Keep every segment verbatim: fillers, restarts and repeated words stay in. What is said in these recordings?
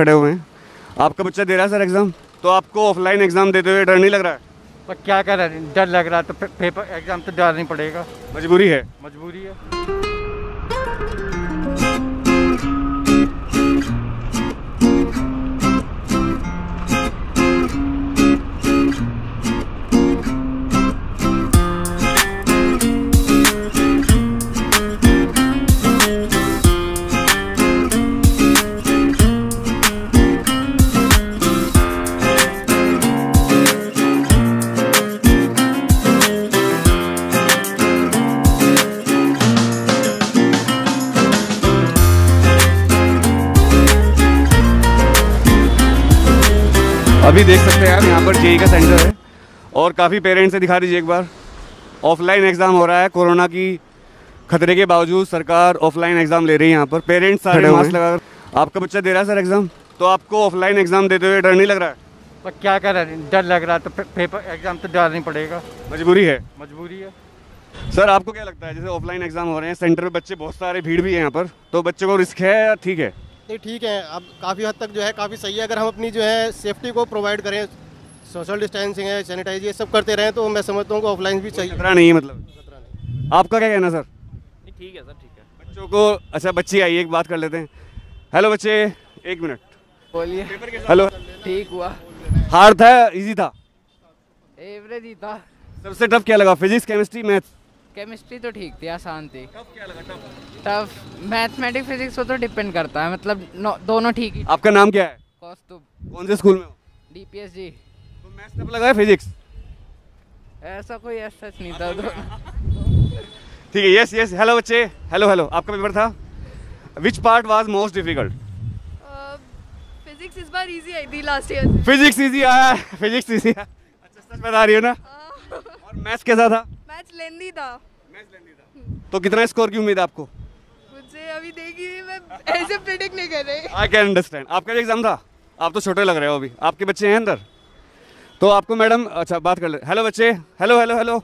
खड़े हुए हैं। आपका बच्चा दे रहा है सर एग्ज़ाम, तो आपको ऑफलाइन एग्ज़ाम देते हुए डर नहीं लग रहा है? पर क्या कर रहा है, डर लग रहा है तो पेपर एग्ज़ाम तो डर नहीं पड़ेगा, मजबूरी है। मजबूरी है। अभी देख सकते हैं यार, यहाँ पर जेई का सेंटर है और काफ़ी पेरेंट्स से दिखा दीजिए एक बार। ऑफलाइन एग्ज़ाम हो रहा है, कोरोना की खतरे के बावजूद सरकार ऑफलाइन एग्ज़ाम ले रही है। यहाँ पर पेरेंट्स सारे मास्क लगाकर। आपका बच्चा दे रहा है सर एग्ज़ाम, तो आपको ऑफलाइन एग्ज़ाम देते हुए डर नहीं लग रहा है? पर क्या कर रहा है, डर लग रहा है तो पेपर एग्ज़ाम तो डर नहीं पड़ेगा, मजबूरी है। मजबूरी है। सर आपको क्या लगता है, जैसे ऑफलाइन एग्ज़ाम हो रहे हैं, सेंटर में बच्चे बहुत सारे, भीड़ भी है यहाँ पर, तो बच्चों को रिस्क है या ठीक है? ठीक है, अब काफ़ी हद तक जो है काफ़ी सही है। अगर हम अपनी जो है सेफ्टी को प्रोवाइड करें, सोशल डिस्टेंसिंग है, सैनिटाइज ये सब करते रहें, तो मैं समझता हूँ कि ऑफलाइन भी चाहिए। खतरा नहीं है मतलब? खतरा नहीं। आपका क्या कहना सर? ठीक है सर, ठीक है। बच्चों को, अच्छा बच्ची आई, एक बात कर लेते हैं। हेलो बच्चे, एक मिनट बोलिए। हेलो, ठीक हुआ? हार्ड था, ईजी था? एवरेज ही था। सबसे टफ क्या लगा, फिजिक्स, केमिस्ट्री, मैथ? केमिस्ट्री तो ठीक थी, आसान थी। टफ क्या लगा? टफ मैथमेटिक्स, फिजिक्स वो तो डिपेंड करता है, मतलब दोनों ठीक ही। आपका नाम क्या है? कौस्तुभ। कौन से स्कूल में हो? डीपीएस जी। तो मैथ्स टफ लगा है फिजिक्स? ऐसा कोई ऐसा नहीं था। ठीक है, यस यस। हेलो बच्चे, हेलो हेलो, आपका पेपर था, which part was most difficult? Physics इस बार इजी आई थी लास्ट ईयर। फिजिक्स इजी आया? फिजिक्स इजी आया, अच्छा सच बता रही हो ना। और मैथ्स कैसा था? मैच लेंदी था। मैच लेंदी था। तो कितना स्कोर की उम्मीद है आपको? मुझे अभी देखिए, मैं ऐसे प्रेडिक्ट नहीं कर रही। I can understand. आपका जो एग्जाम था, आप तो छोटे लग रहे हो अभी, आपके बच्चे हैं अंदर, तो आपको मैडम, अच्छा बात कर ले। हेलो बच्चे, hello hello hello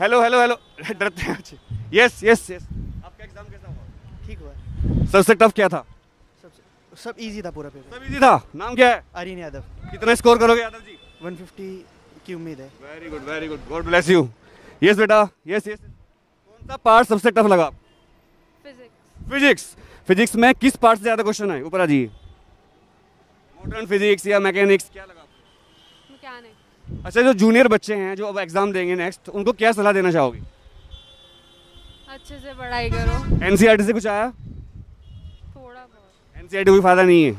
hello hello hello, डरते हैं बच्चे। Yes yes yes. आपका एग्जाम कैसा हुआ? ठीक हुआ। सबसे टफ क्या था? सबसे सब ईजी था, पूरा पेपर सब ईजी था। नाम क्या है? अरिन यादव। कितना स्कोर करोगे यादव जी? वन फिफ्टी की उम्मीद है। Very good very good, God bless you. Yes बेटा, यस यस। कौन सा पार्ट सबसे टफ लगा? फिजिक्स। फिजिक्स फिजिक्स में किस पार्ट से ज़्यादा क्वेश्चन है? ऊपर आ जाइए। मॉडर्न फिजिक्स या मैकेनिक्स, क्या लगा आपको? मैकेनिक्स। अच्छा, जो जूनियर बच्चे हैं जो अब एग्जाम देंगे नेक्स्ट, उनको क्या सलाह देना चाहोगी? अच्छे से पढ़ाई करो। एनसीईआरटी से कुछ आया? थोड़ा बहुत। एनसीईआरटी कोई फायदा नहीं है,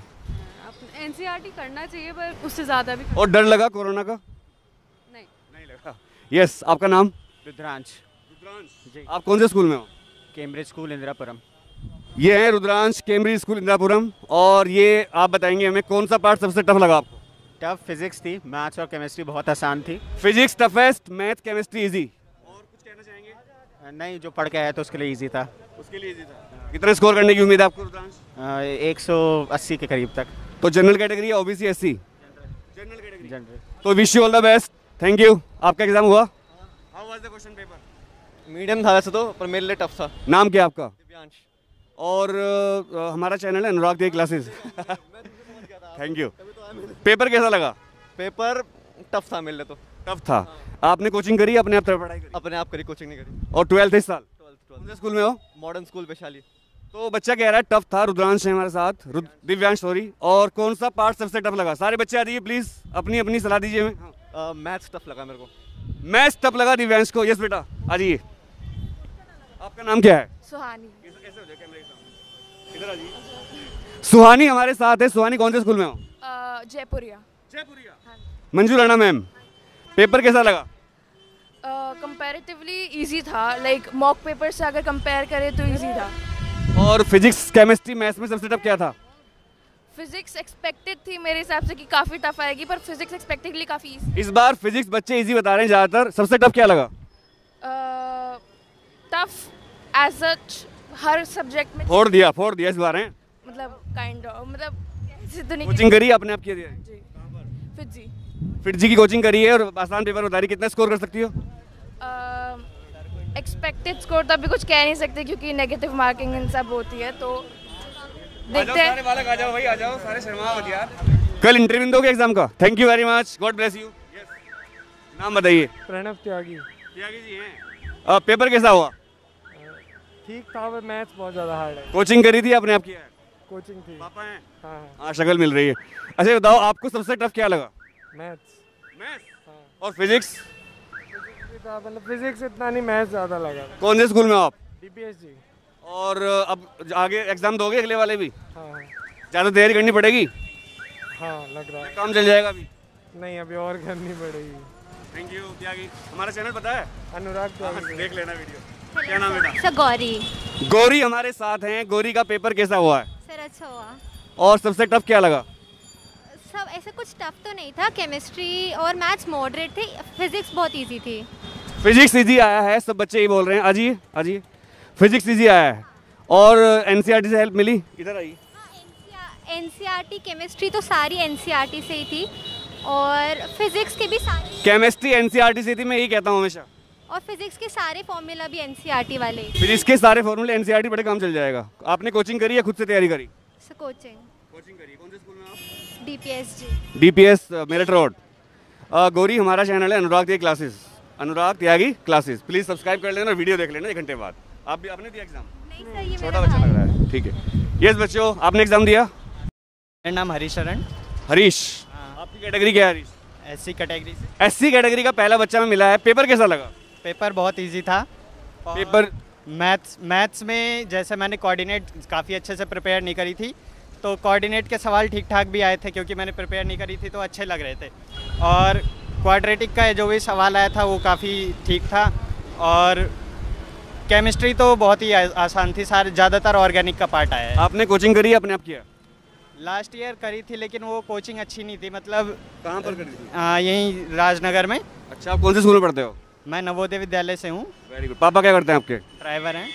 एनसीईआरटी करना चाहिए पर उससे ज़्यादा भी। और डर लगा कोरोना का? नहीं, नहीं लगा। यस, आपका नाम? रुद्रांश। रुद्रांश, आप कौन से स्कूल में हो? Cambridge school Indirapuram. ये हैं रुद्रांश, कैम्ब्रिज स्कूल इंदिरापुरम। और ये आप बताएंगे हमें, कौन सा पार्ट सबसे टफ लगा आपको? टफ फिजिक्स थी, मैथ्स और केमिस्ट्री बहुत आसान थी। Physics toughest, math chemistry easy. और कुछ कहना चाहेंगे? नहीं, जो पढ़ के आया तो उसके लिए ईजी था। उसके लिए ईजी था। कितना स्कोर करने की उम्मीद है आपको रुद्रांश? एक सौ अस्सी के करीब तक। तो जनरल कैटेगरी या OBC SC? General category. General. तो wish you all the best, thank you. आपका एग्जाम हुआ? How was the question paper? Medium था वैसे तो, पर मेरे लिए टफ था। नाम क्या आपका? दिव्यांश। और आ, हमारा चैनल है Anurag Tyagi classes. Thank you. Paper कैसा लगा? पेपर टफ था मेरे लिए तो। टफ था। हाँ। आपने कोचिंग करी, अपने आप पढ़ाई करी? अपने आप करी, कोचिंग नहीं करी। और ट्वेल्थ इस साल? ट्वेल्थ। स्कूल में हो? Modern school Vaishali. तो बच्चा कह रहा है टफ था, रुद्रांश है हमारे साथ, दिव्यांश सॉरी। और कौन सा पार्ट सबसे टफ लगा? सारे बच्चे आ जाइए प्लीज़, अपनी अपनी सलाह दीजिए हमें। मैथ्स टफ लगा मेरे को। मैच टफ लगा दिव्यांश को। यस बेटा, आ जाइए। आपका नाम क्या है? सुहानी। इधर आ जाइए। सुहानी हमारे साथ है। सुहानी कौन से स्कूल में हो? जयपुरिया। जयपुरिया। हाँ। मंजू राणा मैम, पेपर कैसा लगा? कंपैरेटिवली इजी था, लाइक मॉक पेपर से अगर कंपेयर करें तो इजी था। और फिजिक्स, केमिस्ट्री, मैथ्स में सबसे टफ क्या था? फिजिक्स एक्सपेक्टेड थी मेरे हिसाब से कि काफ़ी टफ आएगी, पर फिजिक्स एक्सपेक्टेडली काफ़ी इजी। इस बार फिजिक्स बच्चे इजी बता रहे हैं ज़्यादातर। सबसे टफ क्या लगा? टफ एज सच हर सब्जेक्ट में। फोड़ दिया फोड़ दिया इस बार हैं, मतलब काइंड ऑफ, मतलब ऐसे तो नहीं। कोचिंग करी आपने? आप किया दिया जी, फिर जी फिर जी की कोचिंग करी है। और आसान पेपर बता रही, कितना स्कोर कर सकती हो? एक्सपेक्टेड स्कोर तो अभी कुछ कह नहीं सकते क्योंकि नेगेटिव मार्किंग इन सब होती है, तो देखते हैं। बालक आ जाओ भाई, आ जाओ सारे, शर्मा मत यार। कल इंटरव्यू दोगे एग्जाम का? Thank you very much, God bless you. नाम बताइए। प्रणव त्यागी। त्यागी जी हैं। पेपर कैसा हुआ? ठीक था, मैथ्स बहुत ज़्यादा हार्ड है। कोचिंग करी थी आपने? आपकी कोचिंग थी। पापा हैं? हाँ हाँ, शक्ल मिल रही है। अच्छा बताओ, आपको सबसे टफ क्या लगा? मैथ्स। मैथ्स और फिजिक्स? मतलब फिजिक्स इतना नहीं, मैथ्स ज़्यादा लगा। कौन से स्कूल में आप? डी पी एस जी। और अब आगे एग्जाम दोगे अगले वाले भी? हाँ। ज़्यादा तैयारी करनी पड़ेगी? हाँ लग रहा है। काम चल जाएगा अभी? नहीं, अभी और करनी पड़ेगी। Thank you Tyagi. हमारा चैनल पता है? अनुराग त्यागी, देख लेना वीडियो। क्या नाम बेटा? सर गौरी। गौरी हमारे साथ हैं। गौरी का पेपर कैसा हुआ है? सर अच्छा हुआ। और सबसे टफ क्या लगा? सब ऐसा कुछ टफ तो नहीं था, केमिस्ट्री और मैथ्स मॉडरेट थी, फिजिक्स बहुत इजी थी। फिजिक्स इजी आया है, सब बच्चे ही बोल रहे हैं। अजी अजी फिजिक्स इजी आया है। और N C E R T से हेल्प मिली? इधर आई। N C E R T chemistry तो सारी N C E R T से ही थी, और फिजिक्स के भी सारे। Chemistry N C E R T से थी, मैं यही कहता हूँ हमेशा। और फिजिक्स के सारे फॉर्मूला भी N C E R T वाले ही। फिजिक्स के सारे formula N C E R T, बड़े काम चल जाएगा। आपने कोचिंग करी या खुद से तैयारी करी? Sir coaching. कोचिंग करी। कौन से स्कूल में आप? डी पी एस जी। D P S Meerut road. Gauri हमारा चैनल है Anurag Tyagi classes. Anurag Tyagi classes please subscribe कर लेना और वीडियो देख लेना एक घंटे बाद। आप भी आपने दिया एग्जाम? नहीं सर, ये छोटा बच्चा लग रहा है। ठीक है, यस बच्चों आपने एग्जाम दिया? मेरा नाम हरीश शरण। हरीश, आपकी कैटेगरी क्या है हरीश? एस सी कैटेगरी से। एस सी कैटेगरी का पहला बच्चा हमें मिला है। पेपर कैसा लगा? पेपर बहुत ईजी था। पेपर मैथ्स मैथ्स में जैसे मैंने कोऑर्डिनेट काफ़ी अच्छे से प्रिपेयर नहीं करी थी, तो कोऑर्डिनेट के सवाल ठीक ठाक भी आए थे क्योंकि मैंने प्रिपेयर नहीं करी थी, तो अच्छे लग रहे थे। और क्वाड्रेटिक का जो भी सवाल आया था वो काफ़ी ठीक था। और केमिस्ट्री तो बहुत ही आसान थी, सारे ज़्यादातर ऑर्गेनिक का पार्ट आया है। आपने कोचिंग करी अपने आप किया? लास्ट ईयर करी थी, लेकिन वो कोचिंग अच्छी नहीं थी। मतलब कहाँ पर करी थी? हाँ यहीं राजनगर में। अच्छा, आप कौन से स्कूल में पढ़ते हो? मैं नवोदय विद्यालय से हूँ। Very good. पापा क्या करते हैं आपके? ड्राइवर हैं।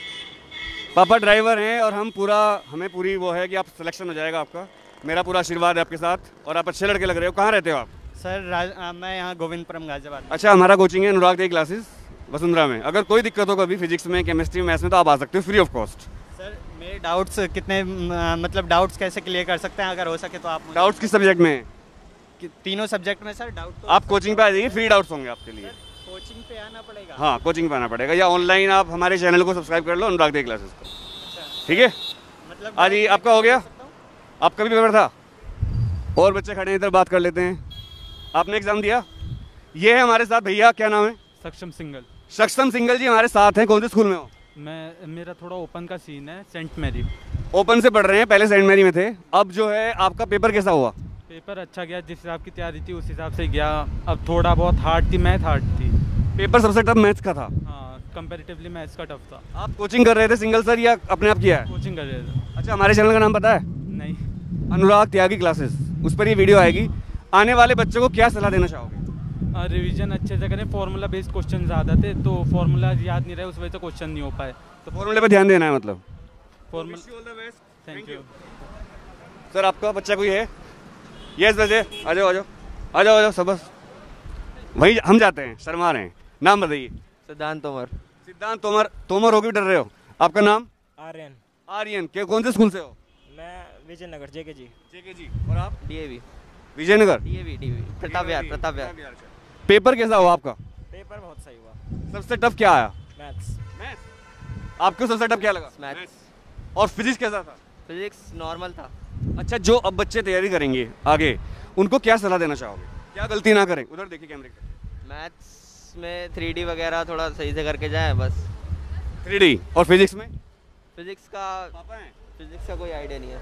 पापा ड्राइवर हैं और हम पूरा हमें पूरी वो है कि आप सिलेक्शन हो जाएगा आपका। मेरा पूरा आशीर्वाद है आपके साथ। और आप अच्छे लड़के लग रहे हो। कहाँ रहते हो आप? सर राज आ, मैं यहाँ गोविंदपुरम गाजियाबाद। अच्छा, हमारा कोचिंग है अनुराग त्यागी क्लासेस वसुंधरा में। अगर कोई दिक्कत हो कभी फिजिक्स में, केमिस्ट्री में, मैथ्स में, तो आप आ सकते हो फ्री ऑफ कॉस्ट। सर मेरे डाउट्स कितने आ, मतलब डाउट्स कैसे क्लियर कर सकते हैं अगर हो सके तो आप? डाउट्स किस सब्जेक्ट में है? तीनों सब्जेक्ट में सर डाउट। आप कोचिंग पर आ जाइए, फ्री डाउट्स होंगे आपके लिए। कोचिंग पे आना पड़ेगा? हाँ कोचिंग पे आना पड़ेगा, या ऑनलाइन आप हमारे चैनल को सब्सक्राइब कर लो अनुराग त्यागी क्लासेस को। ठीक है, मतलब आज ये आपका हो गया। आपका भी पेपर था। और बच्चे खड़े हैं इधर, बात कर लेते हैं। आपने एग्जाम दिया? ये है हमारे साथ भैया, क्या नाम है? सक्षम सिंगल। सक्षम सिंगल जी हमारे साथ हैं। कौन से स्कूल में हो? मैं मेरा थोड़ा ओपन का सीन है, सेंट मैरी। ओपन से पढ़ रहे हैं, पहले सेंट मैरी में थे। अब जो है आपका पेपर कैसा हुआ? पेपर अच्छा गया, जिस हिसाब की तैयारी थी उस हिसाब से गया। अब थोड़ा बहुत हार्ड थी, मैथ हार्ड थी। पेपर सबसे टफ मैथ्स का था। हाँ कंपैरेटिवली मैथ्स का टफ था। आप कोचिंग कर रहे थे सिंगल सर या अपने आप किया है? कोचिंग कर रहे थे। अच्छा, हमारे चैनल का नाम पता है? नहीं। अनुराग त्यागी क्लासेस, उस पर ये वीडियो आएगी। आने वाले बच्चों को क्या सलाह देना चाहोगे? रिविजन अच्छे से करें। फॉर्मूला बेस्ड क्वेश्चन ज़्यादा थे, तो फॉर्मूला याद नहीं रहे, उस वजह से क्वेश्चन नहीं हो पाए। तो फॉर्मूले पर ध्यान देना है। मतलब फॉर्मूला। Thank you sir. आपका बच्चा कोई है? यस बच्चे आ जाओ आ जाओ आ जाओ आ जाओ सब, बस वहीं हम जाते हैं, शर्मा रहे हैं। नाम बताइए। सिद्धांत तोमर। सिद्धांत तोमर तोमर हो के डर रहे हो। आपका नाम? आर्यन। आर्यन के कौन से स्कूल से हो? मैं विजयनगर जे के जी। जे के जी। और आप? D A V. Vijaynagar. D A V D A V. Pratap Vihar. Pratap Vihar. Paper कैसा हुआ आपका? पेपर बहुत सही हुआ। सबसे टफ क्या आया? मैथ्स। मैथ्स। आपको सबसे टफ क्या लगा? मैथ्स। और फिजिक्स कैसा था? फिजिक्स नॉर्मल था। अच्छा, जो अब बच्चे तैयारी करेंगे आगे, उनको क्या सलाह देना चाहोगे? क्या गलती ना करें? उधर देखिए कैमरे का। मैथ्स में थ्री डी वगैरह थोड़ा सही से करके जाए बस। थ्री डी और फिजिक्स में? फिजिक्स का पापा हैं। फिजिक्स का कोई आइडिया नहीं है।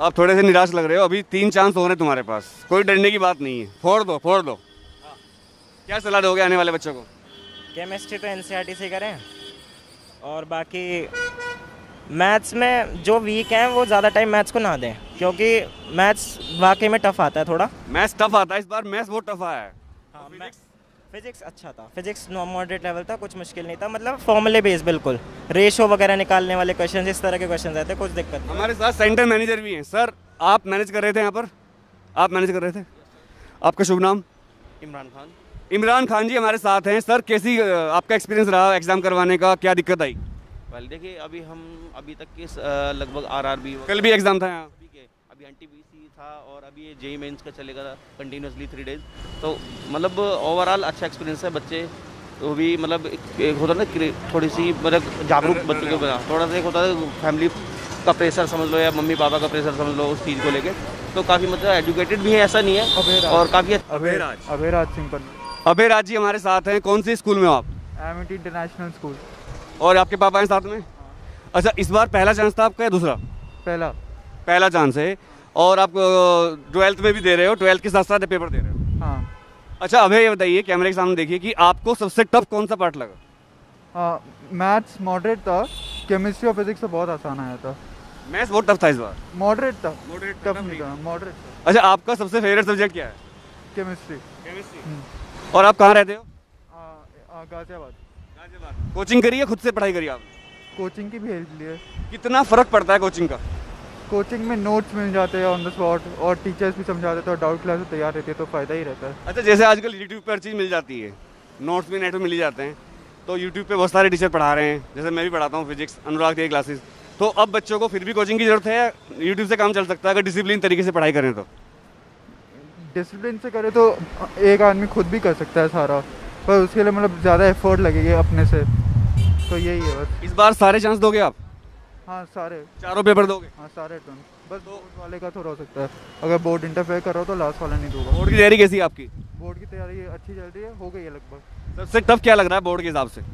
आप थोड़े से निराश लग रहे हो। अभी तीन चांस हो रहे हैं तुम्हारे पास, कोई डरने की बात नहीं है। फोड़ दो फोड़ दो। हाँ। क्या सलाह दोगे आने वाले बच्चों को? केमिस्ट्री तो एन सी आर टी से करें, और बाकी मैथ्स में जो वीक हैं वो ज़्यादा टाइम मैथ्स को ना दें, क्योंकि मैथ्स वाकई में टफ आता है। थोड़ा मैथ्स टफ आता है इस बार, मैथ्स बहुत टफ आया है। हाँ, फिजिक्स अच्छा था। फिजिक्स मॉडरेट लेवल था, कुछ मुश्किल नहीं था। मतलब फॉर्मूले बेस बिल्कुल, रेशो वगैरह निकालने वाले क्वेश्चन, इस तरह के क्वेश्चन आते, कुछ दिक्कत नहीं। हमारे साथ सेंटर मैनेजर भी हैं। सर आप मैनेज कर रहे थे यहाँ पर? आप मैनेज कर रहे थे। आपका शुभ नाम? इमरान खान। इमरान खान जी हमारे साथ हैं। सर कैसी आपका एक्सपीरियंस रहा एग्जाम करवाने का? क्या दिक्कत आई? वेल देखिए अभी हम अभी तक के लगभग आरआरबी, कल भी एग्जाम था यहाँ, अभी एनटीपीसी था और अभी ये जेई मेंस का चलेगा कंटिन्यूसली थ्री डेज। तो मतलब ओवरऑल अच्छा एक्सपीरियंस है, बच्चे वो भी मतलब एक होता है ना थोड़ी सी मतलब जागरूक बच्चों को बना, थोड़ा सा एक होता है फैमिली का प्रेशर समझ लो या मम्मी पापा का प्रेशर समझ लो उस चीज़ को लेके, तो काफ़ी मतलब एजुकेटेड भी है, ऐसा नहीं है, और काफ़ी। अभयराज अभयराज सिंह अभयराज जी हमारे साथ हैं। कौन से स्कूल में हो आप? MT international school. और आपके पापा हैं साथ में? अच्छा, इस बार पहला चांस था आपका या दूसरा? पहला पहला चांस है। और आप ट्वेल्थ में भी दे रहे हो, ट्वेल्थ के साथ साथ पेपर दे रहे हो? हाँ। अच्छा अभय, ये बताइए कैमरे के सामने देखिए कि आपको सबसे टफ कौन सा पार्ट लगा? मैथ्स मॉडरेट था, केमिस्ट्री और फिजिक्स से बहुत आसान आया था। मैथ्स बहुत टफ था इस बार? मॉडरेट था, मॉडरेट टफ नहीं था, मॉडरेट था। अच्छा, आपका सबसे फेवरेट सब्जेक्ट क्या है? केमिस्ट्री। केमिस्ट्री। और आप कहाँ रहते हो? गाजियाबाद। गाजियाबाद। कोचिंग करी है, खुद से पढ़ाई करी आपने? कोचिंग की भी हेल्प ली है। कितना फ़र्क पड़ता है कोचिंग का? कोचिंग में नोट्स मिल जाते हैं ऑन द स्पॉट और टीचर्स भी समझा देते हैं और डाउट क्लास तैयार रहती है, तो फ़ायदा ही रहता है। अच्छा, जैसे आजकल यूट्यूब पर हर चीज़ मिल जाती है, नोट्स भी नेट पर मिल जाते हैं, तो यूट्यूब पर बहुत सारे टीचर पढ़ा रहे हैं, जैसे मैं भी पढ़ाता हूँ फिजिक्स, अनुराग त्यागी क्लासेस। तो अब बच्चों को फिर भी कोचिंग की जरूरत है, यूट्यूब से काम चल सकता है अगर डिसिप्लिन तरीके से पढ़ाई करें तो? डिसिप्लिन से करें तो एक आदमी खुद भी कर सकता है सारा, पर उसके लिए मतलब ज़्यादा एफर्ट लगेगा अपने से, तो यही है बस। इस बार सारे चांस दोगे आप? हाँ सारे, चारों पेपर दोगे? हाँ सारे चांस, बस बोर्ड वाले का थोड़ा हो सकता है, अगर बोर्ड इंटरफेयर कर रहा हो तो लास्ट वाला नहीं दूंगा। बोर्ड की तैयारी कैसी है आपकी? बोर्ड की तैयारी अच्छी चल रही है, हो गई है लगभग। सबसे टफ क्या लग रहा है बोर्ड के हिसाब से?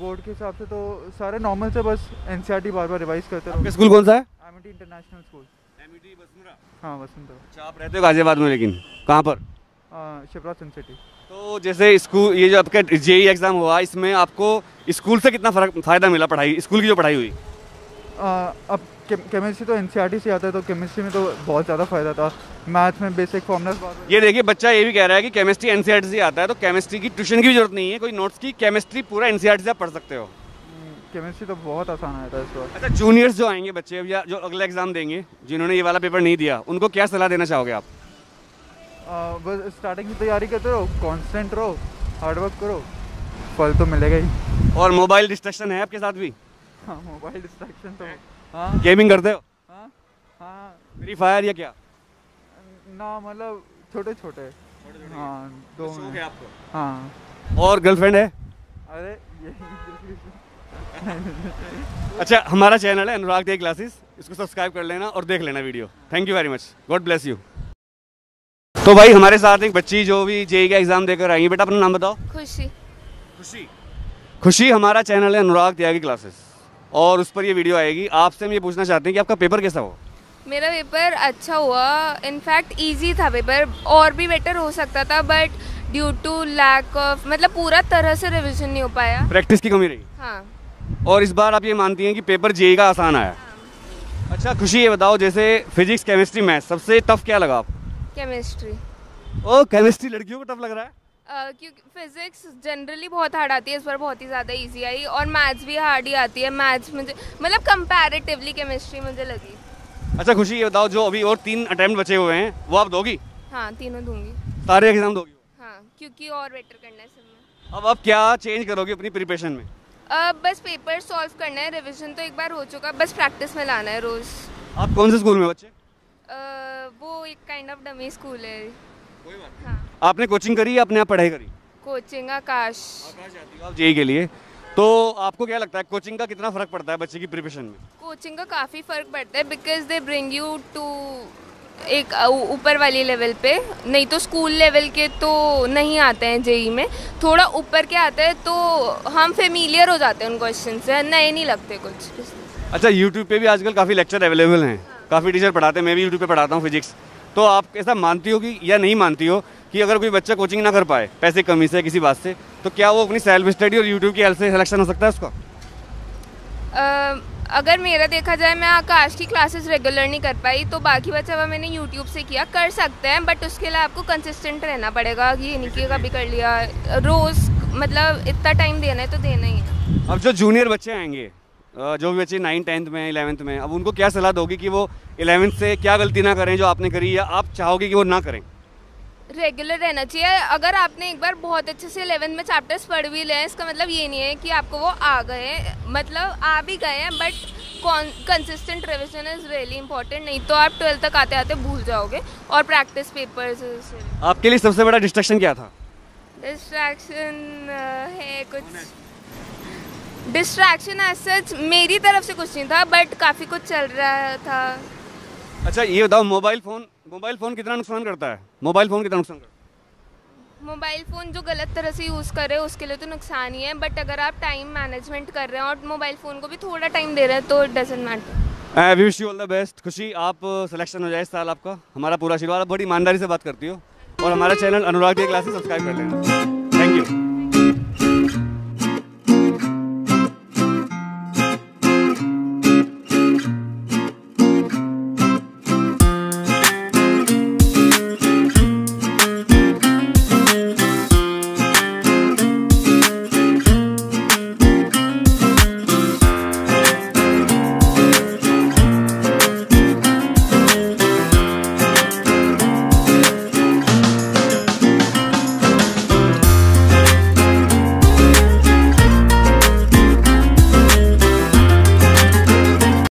बोर्ड के हिसाब से तो सारे नॉर्मल से, बस एनसीईआरटी बार बार रिवाइज करते रहो। स्कूल कौन सा है? MT international school. MT Vasundhara. हाँ वसुंधरा। अच्छा, आप रहते हो गाजियाबाद में, लेकिन कहाँ पर? शिवराज सिंह सिटी। तो जैसे स्कूल ये जो आपका जेई एग्ज़ाम हुआ, इसमें आपको स्कूल से कितना फर्क फ़ायदा मिला? पढ़ाई स्कूल की जो पढ़ाई हुई आ, अब केमिस्ट्री तो एनसीईआरटी से आता है, तो केमिस्ट्री में तो बहुत ज़्यादा फ़ायदा था। मैथ में बेसिक फॉर्मुलाज, ये देखिए बच्चा ये भी कह रहा है कि केमिस्ट्री एनसीईआरटी से आता है, तो केमिस्ट्री की ट्यूशन की भी जरूरत नहीं है, कोई नोट्स की, केमिस्ट्री पूरा एनसीईआरटी से आप पढ़ सकते हो। केमिस्ट्री तो बहुत आसान आया था इस बार। अच्छा, जूनियर्स जो आएंगे बच्चे या जो अगला एग्जाम देंगे, जिन्होंने ये वाला पेपर नहीं दिया, उनको क्या सलाह देना चाहोगे आप? बस स्टार्टिंग की तैयारी करते रहो, कॉन्स्टेंट रहो, हार्डवर्क करो, फल तो मिलेगा ही। और मोबाइल डिस्ट्रैक्शन है आपके साथ भी? हाँ मोबाइल डिस्ट्रैक्शन तो। हाँ गेमिंग करते हो? हाँ हाँ फ्री फायर या क्या? ना मतलब छोटे छोटे, हाँ दो है आपको? हाँ। और गर्लफ्रेंड है? अरे ये अच्छा, हमारा चैनल है अनुराग त्यागी क्लासेस, इसको सब्सक्राइब कर लेना और देख लेना video. Thank you very much, God bless you. तो भाई हमारे साथ एक बच्ची जो भी जेई का एग्जाम देकर आई है। बेटा अपना नाम बताओ। खुशी। खुशी खुशी हमारा चैनल है अनुराग त्यागी क्लासेस और उस पर ये वीडियो आएगी। आपसे हम ये पूछना चाहते हैं कि आपका पेपर कैसा हुआ? मेरा पेपर अच्छा हुआ, इनफैक्ट इजी था पेपर, और भी बेटर हो सकता था, but due to lack of मतलब पूरा तरह से रिविजन नहीं हो पाया, प्रैक्टिस की कमी रही। हाँ। और इस बार आप ये मानती हैं कि पेपर जेई का आसान आया? हाँ। अच्छा खुशी, ये बताओ जैसे फिजिक्स, केमिस्ट्री, मैथ्स, सबसे टफ क्या लगा आपको? केमिस्ट्री। ओ केमिस्ट्री लड़कियों को टफ लग रहा है? uh, क्योंकि फिजिक्स जनरली बहुत हार्ड आती है, इस बार बहुत ही ज़्यादा इजी आई, और मैथ्स भी हार्ड ही आती है। मैथ्स मुझे मतलब कंपैरेटिवली केमिस्ट्री मुझे लगी। अच्छा खुशी, ये बताओ जो अभी और तीन अटेम्प्ट बचे हुए हैं वो आप दोगी? हाँ तीनों दूंगी। सारे एग्जाम दोगी? हाँ, क्योंकि और बेटर करना है सब में। अब आप क्या चेंज करोगे अपनी प्रिपरेशन में? uh, बस पेपर सॉल्व करना है, रिविजन तो एक बार हो चुका, बस प्रैक्टिस में लाना है रोज़। आप कौन से स्कूल में बच्चे? Uh, वो एक काइंड ऑफ डमी स्कूल है। कोई बात। हाँ। आपने कोचिंग करी या अपने आप पढ़ाई करी? कोचिंग। आकाश आकाश जाती हो आप जेई के लिए, तो आपको क्या लगता है कोचिंग का कितना फ़र्क पड़ता है बच्चे की प्रिपरेशन में? कोचिंग का काफ़ी फ़र्क पड़ता है, because they bring you to एक ऊपर वाली लेवल पे, नहीं तो स्कूल लेवल के तो नहीं आते हैं जेई में, थोड़ा ऊपर के आते हैं, तो हम फेमिलियर हो जाते हैं उन क्वेश्चन से, नए नहीं लगते कुछ। अच्छा, यूट्यूब पर भी आजकल काफ़ी लेक्चर अवेलेबल हैं, काफ़ी टीचर पढ़ाते हैं, मैं भी यूट्यूब पे पढ़ाता हूँ फिजिक्स। तो आप ऐसा मानती हो कि या नहीं मानती हो कि अगर कोई बच्चा कोचिंग ना कर पाए पैसे कमी से किसी बात से, तो क्या वो अपनी सेल्फ स्टडी और यूट्यूब की हेल्प से सिलेक्शन हो सकता है उसका? uh, अगर मेरा देखा जाए, मैं आकाश की क्लासेस रेगुलर नहीं कर पाई, तो बाकी बच्चा मैंने यूट्यूब से किया, कर सकते हैं, बट उसके लिए आपको कंसिस्टेंट रहना पड़ेगा, ये नहीं कि कभी कर लिया, रोज़ मतलब इतना टाइम देना है तो देना ही है। अब जो जूनियर बच्चे आएंगे, जो भी बच्चे नाइन टेंथ में, इलेवेंथ में, अब उनको क्या सलाह दोगी कि वो इलेवेंथ से क्या गलती ना करें जो आपने करी, या आप चाहोगे कि वो ना करें? रेगुलर रहना चाहिए। अगर आपने एक बार बहुत अच्छे से इलेवेंथ में चैप्टर्स पढ़ भी लें, इसका मतलब ये नहीं है कि आपको वो आ गए, मतलब आ भी गए हैं, but consistent revision is really important, नहीं तो आप ट्वेल्थ तक आते आते भूल जाओगे। और प्रैक्टिस पेपर्स। आपके लिए सबसे बड़ा डिस्ट्रैक्शन क्या था? डिस्ट्रैक्शन है कुछ डिस्ट्रैक्शन एज सच मेरी तरफ से कुछ नहीं था, बट काफ़ी कुछ चल रहा था। अच्छा ये बताओ, मोबाइल फ़ोन मोबाइल फ़ोन कितना नुकसान करता है? मोबाइल फ़ोन कितना नुकसान करता है? मोबाइल फ़ोन जो गलत तरह से यूज़ कर रहे हो उसके लिए तो नुकसान ही है, बट अगर आप टाइम मैनेजमेंट कर रहे हैं और मोबाइल फ़ोन को भी थोड़ा टाइम दे रहे हैं तो it doesn't matter. I wish you all the best. Khushi, आप सिलेक्शन हो जाए इस साल आपका, हमारा पूरा आशीर्वाद। आप बड़ी ईमानदारी से बात करती हो और हमारा channel Anurag ji classes subscribe कर लेना। Thank you.